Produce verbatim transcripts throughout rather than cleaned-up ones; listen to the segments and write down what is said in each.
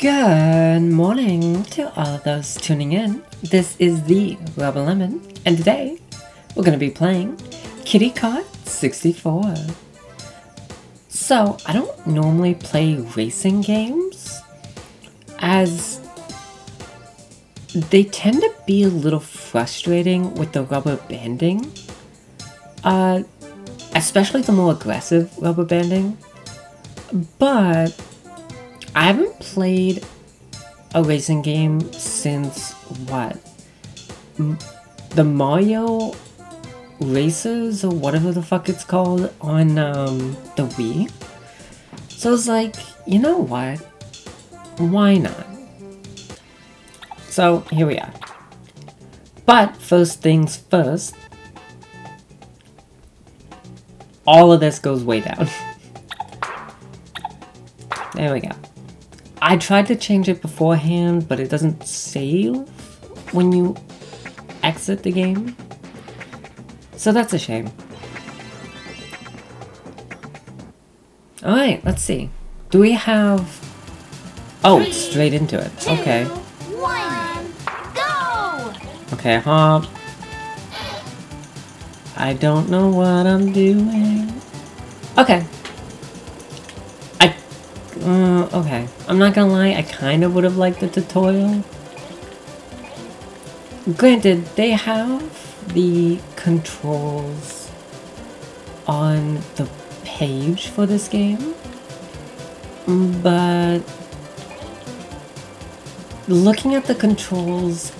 Good morning to all of those tuning in. This is the Rubber Lemon, and today we're going to be playing Kitty Kart sixty-four. So, I don't normally play racing games, as they tend to be a little frustrating with the rubber banding. Uh, especially the more aggressive rubber banding. But I haven't played a racing game since, what, M the Mario Racers or whatever the fuck it's called on um, the Wii. So I was like, you know what, why not? So here we are. But first things first, all of this goes way down. There we go. I tried to change it beforehand, but it doesn't save when you exit the game. So that's a shame. Alright, let's see. Do we have... Oh, Three, straight into it. Two, okay. One, go! Okay, hop. I don't know what I'm doing. Okay. I... Uh, okay. I'm not gonna lie, I kind of would have liked the tutorial. Granted, they have the controls on the page for this game, but looking at the controls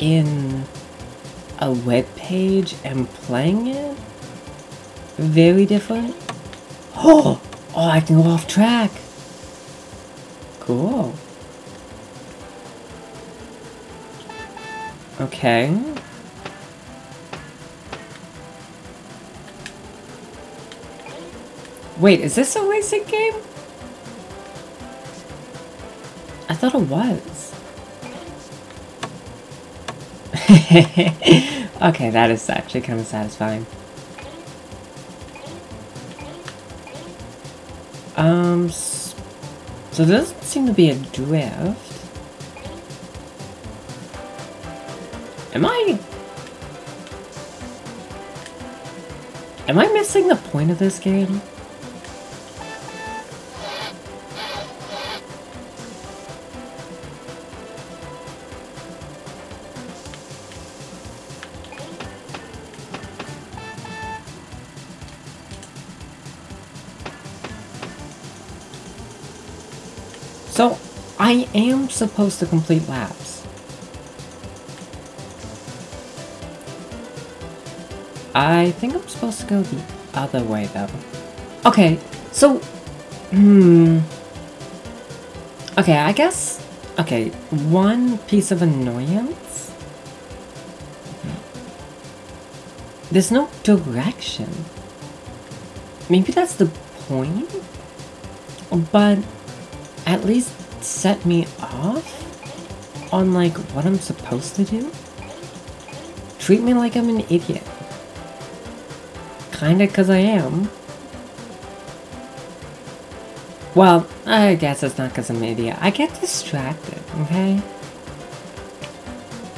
in a web page and playing it, very different. Oh, oh, I can go off track. Cool. Okay. Wait, is this a racing game? I thought it was. Okay, that is actually kind of satisfying. Um, so there doesn't seem to be a drift. Am I... Am I missing the point of this game? So, I am supposed to complete laps. I think I'm supposed to go the other way, though. Okay, so... Hmm... Okay, I guess... Okay, one piece of annoyance... There's no direction. Maybe that's the point? But... at least set me off on, like, what I'm supposed to do. Treat me like I'm an idiot. Kinda, cause I am. Well, I guess it's not cause I'm an idiot. I get distracted, okay?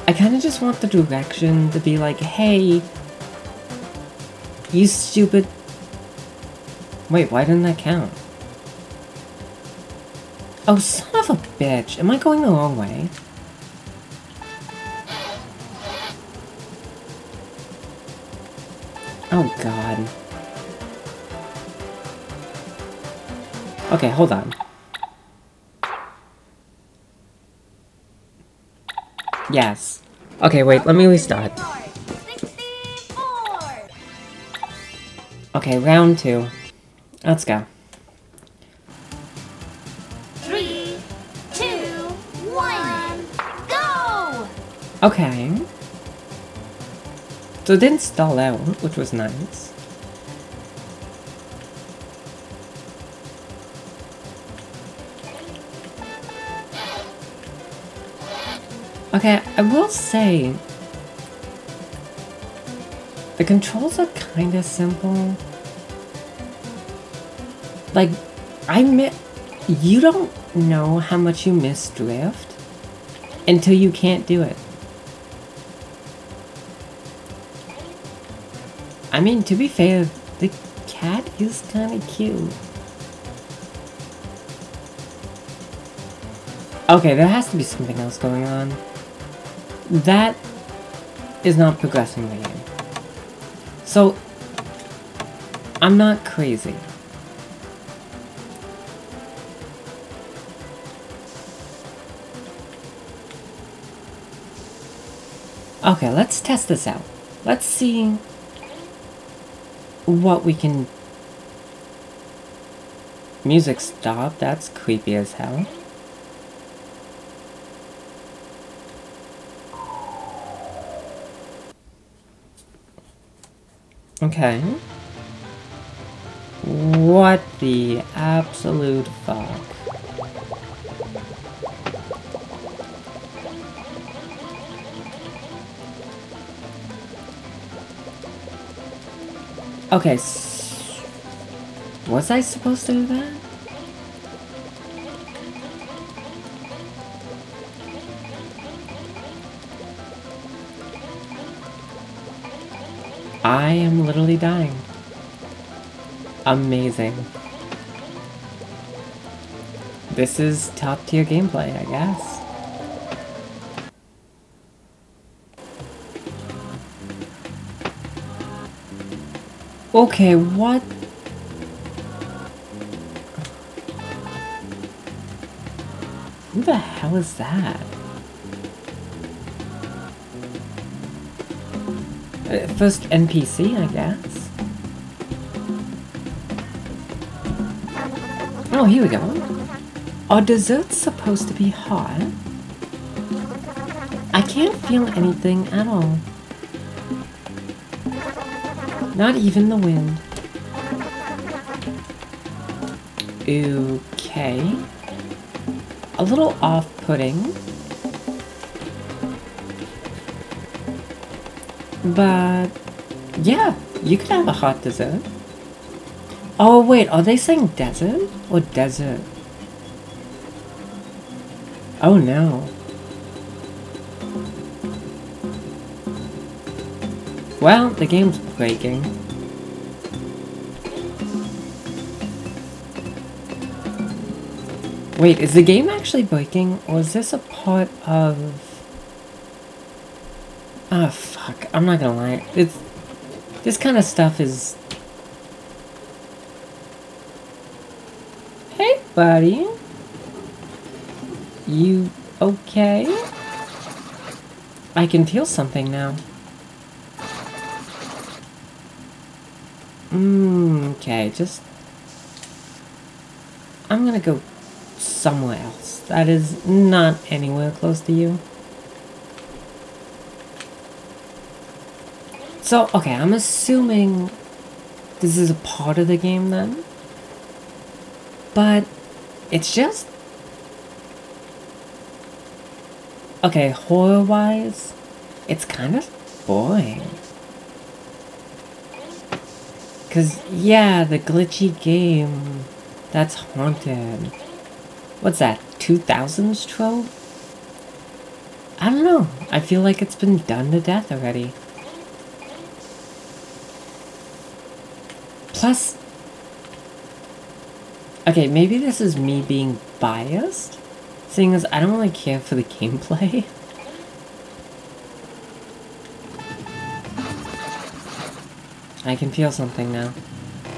I kinda just want the direction to be like, hey, you stupid... Wait, why didn't that count? Oh, son of a bitch. Am I going the wrong way? Oh, God. Okay, hold on. Yes. Okay, wait, let me restart. Okay, round two. Let's go. Okay, so it didn't stall out, which was nice. Okay, I will say, the controls are kinda simple. Like, I mi- you don't know how much you miss drift until you can't do it. I mean, to be fair, the cat is kind of cute. Okay, there has to be something else going on. That is not progressing the game. So, I'm not crazy. Okay, let's test this out. Let's see what we can... Music stop, that's creepy as hell. Okay. What the absolute fuck? Okay, s was I supposed to do that? I am literally dying. Amazing. This is top tier gameplay, I guess. Okay, what? Who the hell is that? First N P C, I guess. Oh, here we go. Are desserts supposed to be hot? I can't feel anything at all. Not even the wind. Okay. A little off-putting. But, yeah, you could have a hot dessert. Oh wait, are they saying desert or desert? Oh no. Well, the game's breaking. Wait, is the game actually breaking, or is this a part of... Ah, oh, fuck. I'm not gonna lie. It's, this kind of stuff is... Hey, buddy. You okay? I can feel something now. Mmm, okay, just... I'm gonna go somewhere else. That is not anywhere close to you. So, okay, I'm assuming this is a part of the game then, but it's just... Okay, horror-wise, it's kind of boring. Cause, yeah, the glitchy game, that's haunted. What's that, two thousands trope? I don't know, I feel like it's been done to death already. Plus, okay, maybe this is me being biased, seeing as I don't really care for the gameplay. I can feel something now.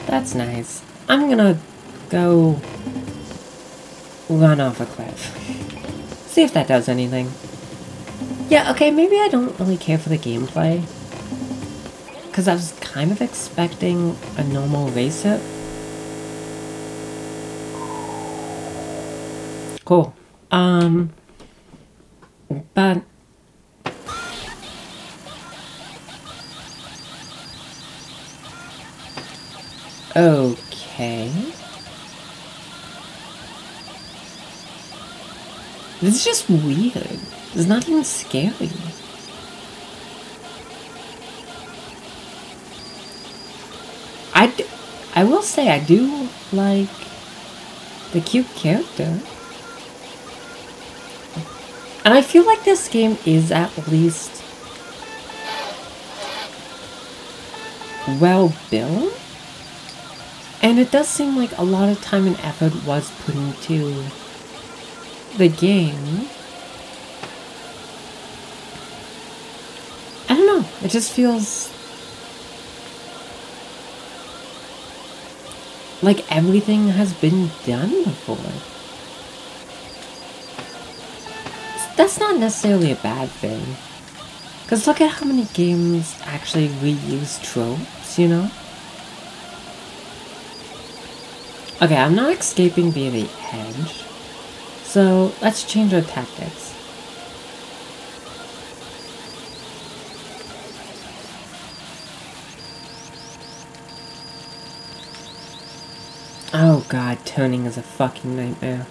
That's nice. I'm gonna go run off a cliff. See if that does anything. Yeah, okay, maybe I don't really care for the gameplay. Because I was kind of expecting a normal racer. Cool. Um. But. Okay. This is just weird. It's not even scary. I, d I will say I do like the cute character. And I feel like this game is at least well built. And it does seem like a lot of time and effort was put into the game. I don't know, it just feels like everything has been done before. That's not necessarily a bad thing, because look at how many games actually reuse tropes, you know? Okay, I'm not escaping via the edge, so let's change our tactics. Oh god, turning is a fucking nightmare.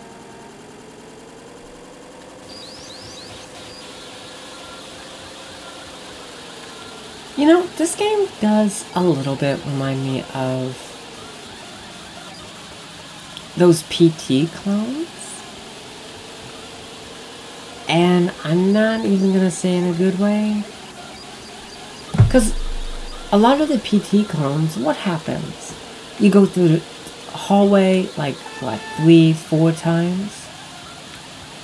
You know, this game does a little bit remind me of those P T clones, and I'm not even gonna say in a good way, because a lot of the P T clones, what happens? You go through the hallway like what, three, four times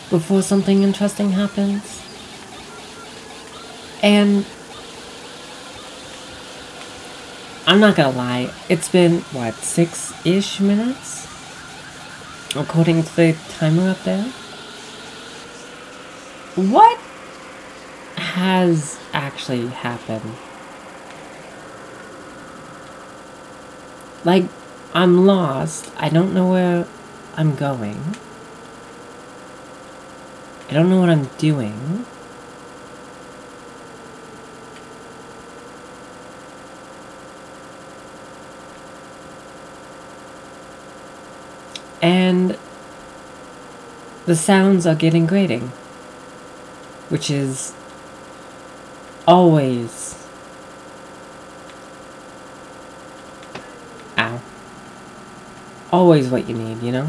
before something interesting happens, and I'm not gonna lie, it's been what, six-ish minutes? According to the timer up there. What has actually happened? Like, I'm lost. I don't know where I'm going. I don't know what I'm doing. And the sounds are getting grating, which is always... Ow. Always what you need, you know?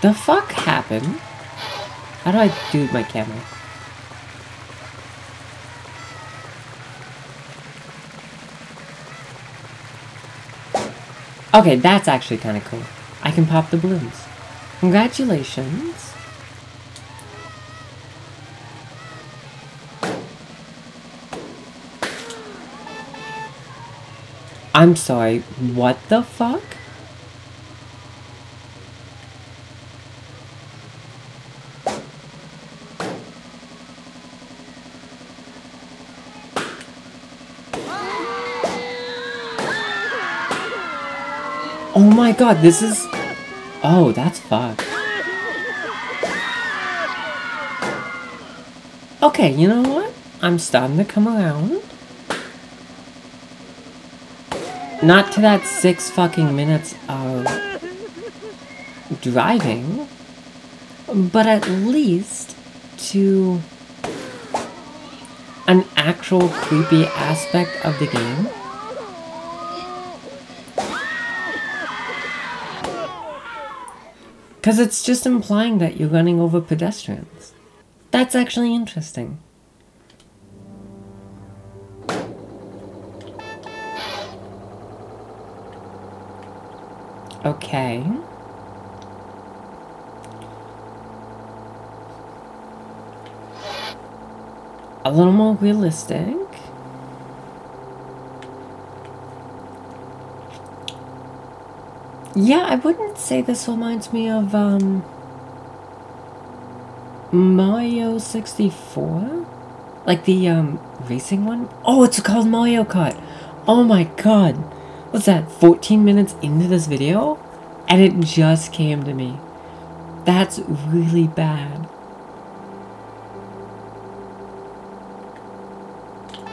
The fuck happened? How do I do my camera? Okay, that's actually kind of cool. I can pop the balloons. Congratulations. I'm sorry, what the fuck? Oh my god, this is... Oh, that's fucked. Okay, you know what? I'm starting to come around. Not to that six fucking minutes of driving, but at least to an actual creepy aspect of the game. Because it's just implying that you're running over pedestrians. That's actually interesting. Okay. A little more realistic. Yeah, I wouldn't say this reminds me of, um, Mario sixty-four? Like the, um, racing one? Oh, it's called Mario Kart! Oh my god! What's that, fourteen minutes into this video? And it just came to me. That's really bad.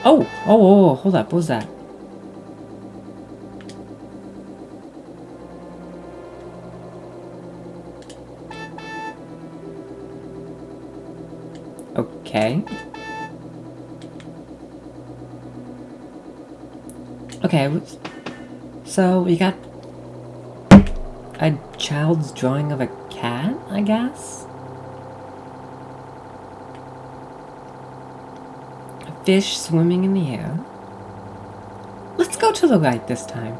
Oh! Oh, oh, oh, hold up, what was that? Okay. Okay, so we got a child's drawing of a cat, I guess? A fish swimming in the air. Let's go to the right this time.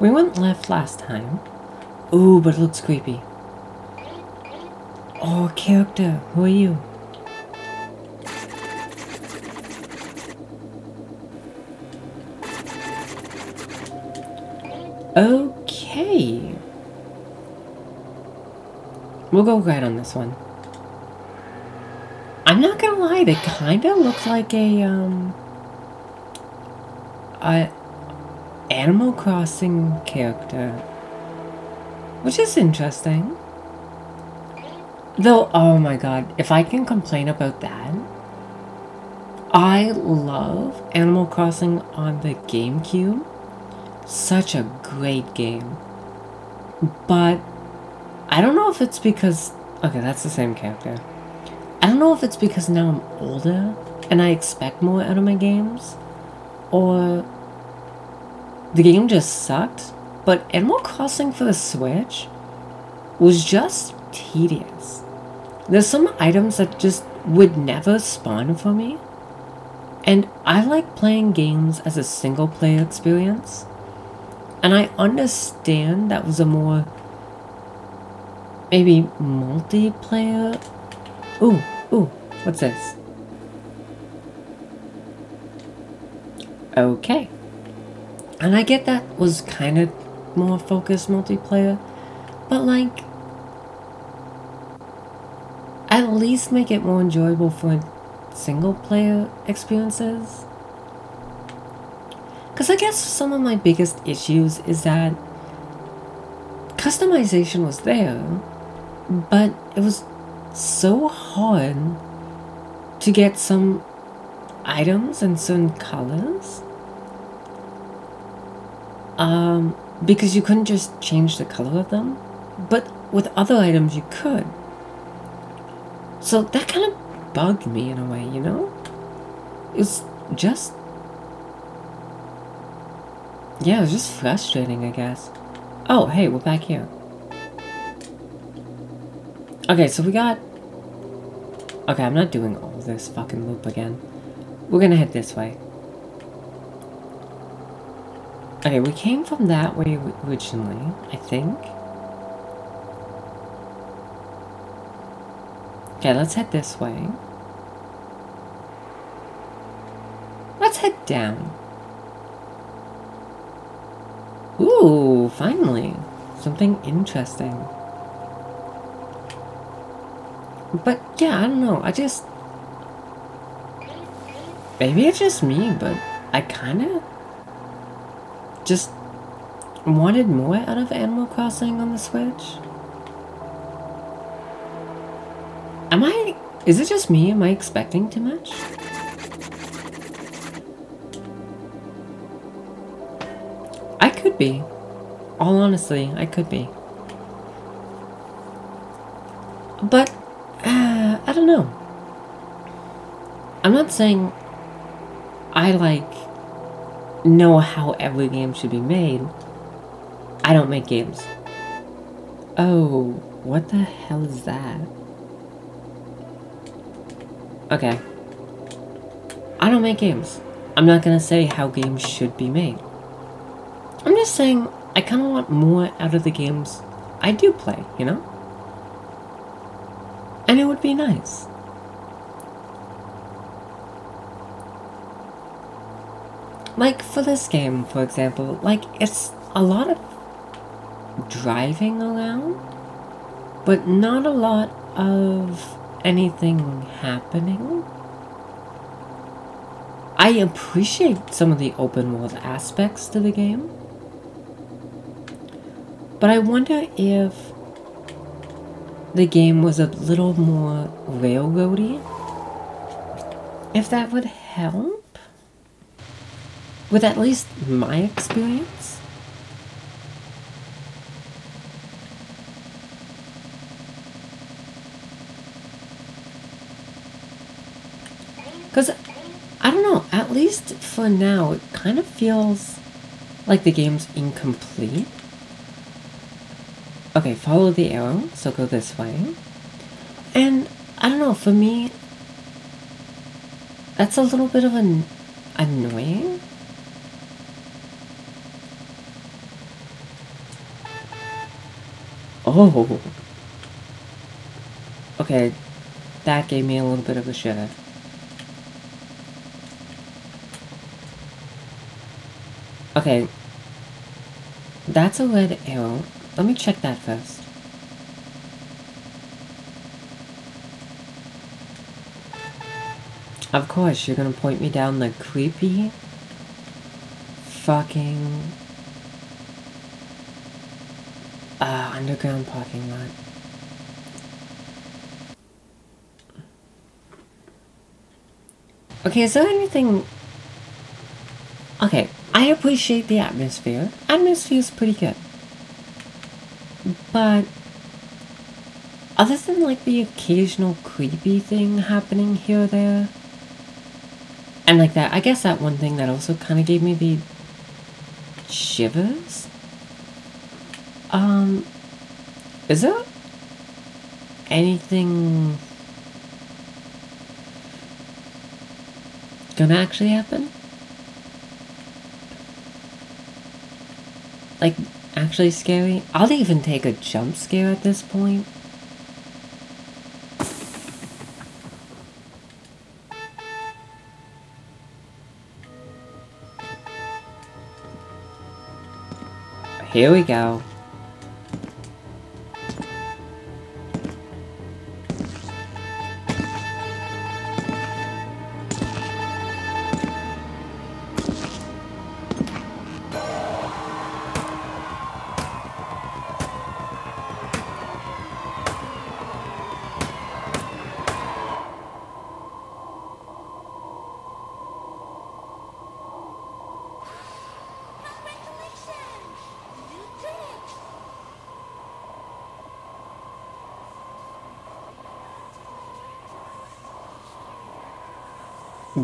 We went left last time. Ooh, but it looks creepy. Oh, character, who are you? Okay. We'll go right on this one. I'm not gonna lie, they kinda look like a, um... a Animal Crossing character. Which is interesting. Though, oh my god, if I can complain about that, I love Animal Crossing on the GameCube. Such a great game. But I don't know if it's because... Okay, that's the same character. I don't know if it's because now I'm older and I expect more out of my games, or the game just sucked, but Animal Crossing for the Switch was just tedious. There's some items that just would never spawn for me, and I like playing games as a single player experience, and I understand that was a more maybe multiplayer. Ooh, ooh, what's this? Okay. And I get that was kind of more focused multiplayer, but like, at least make it more enjoyable for single player experiences. Because I guess some of my biggest issues is that customization was there, but it was so hard to get some items in certain colors, um, because you couldn't just change the color of them, but with other items you could. So that kind of bugged me in a way, you know? It was just... yeah, it was just frustrating, I guess. Oh, hey, we're back here. Okay, so we got... okay, I'm not doing all this fucking loop again. We're gonna head this way. Okay, we came from that way originally, I think. Okay, let's head this way. Let's head down. Ooh, finally. Something interesting. But yeah, I don't know, I just... maybe it's just me, but I kinda just wanted more out of Animal Crossing on the Switch. Am I... is it just me? Am I expecting too much? I could be. All honestly, I could be. But... I don't know. I'm not saying I, like, know how every game should be made. I don't make games. Oh, what the hell is that? Okay. I don't make games. I'm not gonna say how games should be made. I'm just saying I kinda want more out of the games I do play, you know? And it would be nice. Like for this game, for example, like it's a lot of driving around, but not a lot of anything happening. I appreciate some of the open world aspects to the game, but I wonder if the game was a little more railroady, if that would help with at least my experience. Because I don't know, at least for now, it kind of feels like the game's incomplete. Okay, follow the arrow, so go this way. And, I don't know, for me, that's a little bit of an annoying. Oh! Okay, that gave me a little bit of a shiver. Okay, that's a red arrow. Let me check that first. Of course, you're gonna point me down the creepy fucking uh, underground parking lot. Okay, is there anything... Okay, I appreciate the atmosphere. Atmosphere's pretty good. But other than like the occasional creepy thing happening here or there, and like that, I guess that one thing that also kind of gave me the shivers. Um, is there anything gonna actually happen? Like, actually scary? I'll even take a jump scare at this point. Here we go.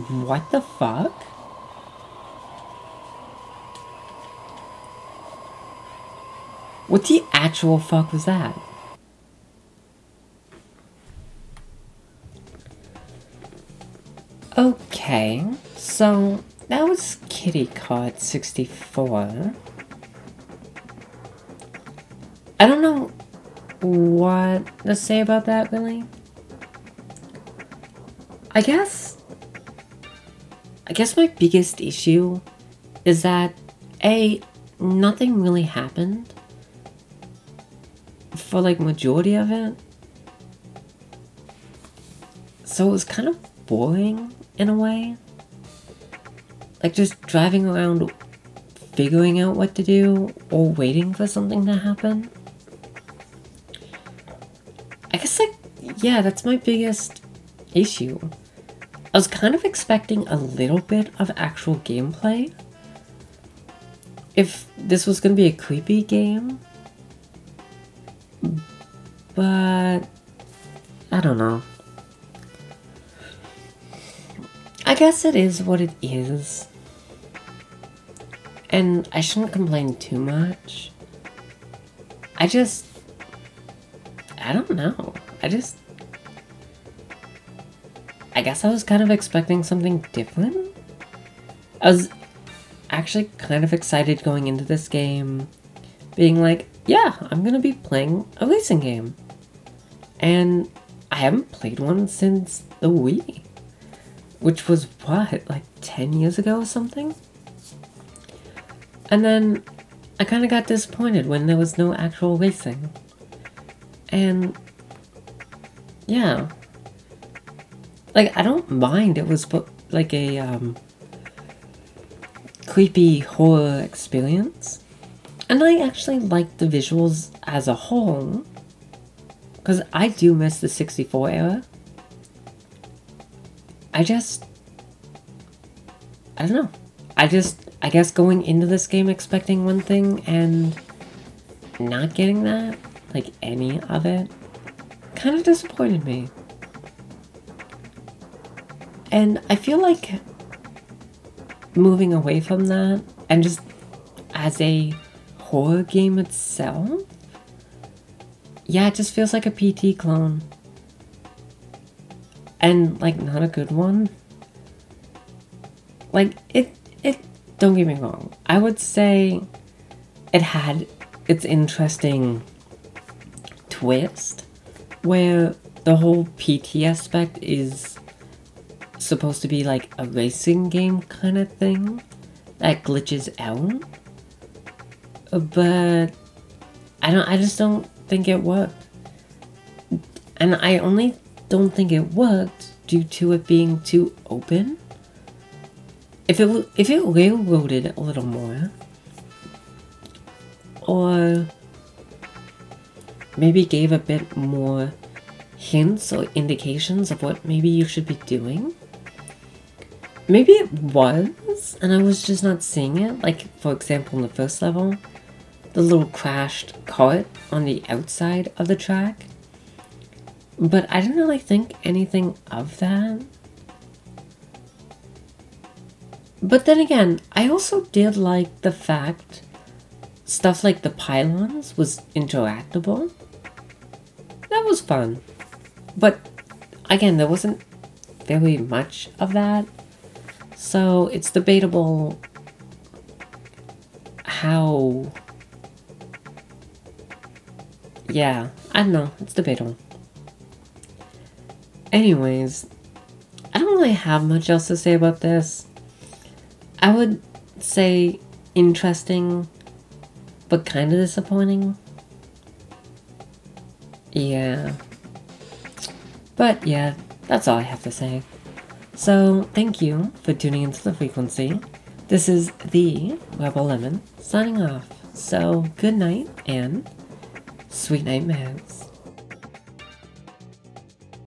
What the fuck? What the actual fuck was that? Okay, so that was Kitty Kart sixty-four. I don't know what to say about that, really. I guess... I guess my biggest issue is that, A, nothing really happened for like majority of it, so it was kind of boring in a way, like just driving around figuring out what to do or waiting for something to happen. I guess like, yeah, that's my biggest issue. I was kind of expecting a little bit of actual gameplay if this was going to be a creepy game, but I don't know. I guess it is what it is, and I shouldn't complain too much. I just, I don't know, I just... I guess I was kind of expecting something different. I was actually kind of excited going into this game, being like, yeah, I'm gonna be playing a racing game. And I haven't played one since the Wii, which was what, like ten years ago or something? And then I kind of got disappointed when there was no actual racing. And yeah. Like, I don't mind it was like a um, creepy horror experience, and I actually liked the visuals as a whole, because I do miss the sixty-four era. I just, I don't know, I just, I guess going into this game expecting one thing and not getting that, like any of it, kind of disappointed me. And I feel like moving away from that and just as a horror game itself, yeah, it just feels like a P T clone. And like, not a good one. Like, it, it, don't get me wrong, I would say it had its interesting twist where the whole P T aspect is supposed to be like a racing game kind of thing that glitches out, but I don't, I just don't think it worked. And I only don't think it worked due to it being too open. If it, if it railroaded a little more, or maybe gave a bit more hints or indications of what maybe you should be doing. Maybe it was, and I was just not seeing it. Like, for example, in the first level, the little crashed cart on the outside of the track. But I didn't really think anything of that. But then again, I also did like the fact stuff like the pylons was interactable. That was fun. But again, there wasn't very much of that. So it's debatable how... Yeah, I don't know. It's debatable. Anyways, I don't really have much else to say about this. I would say interesting, but kind of disappointing. Yeah. But yeah, that's all I have to say. So, thank you for tuning into The Frequency. This is the Rubber Lemon signing off. So, good night and sweet nightmares.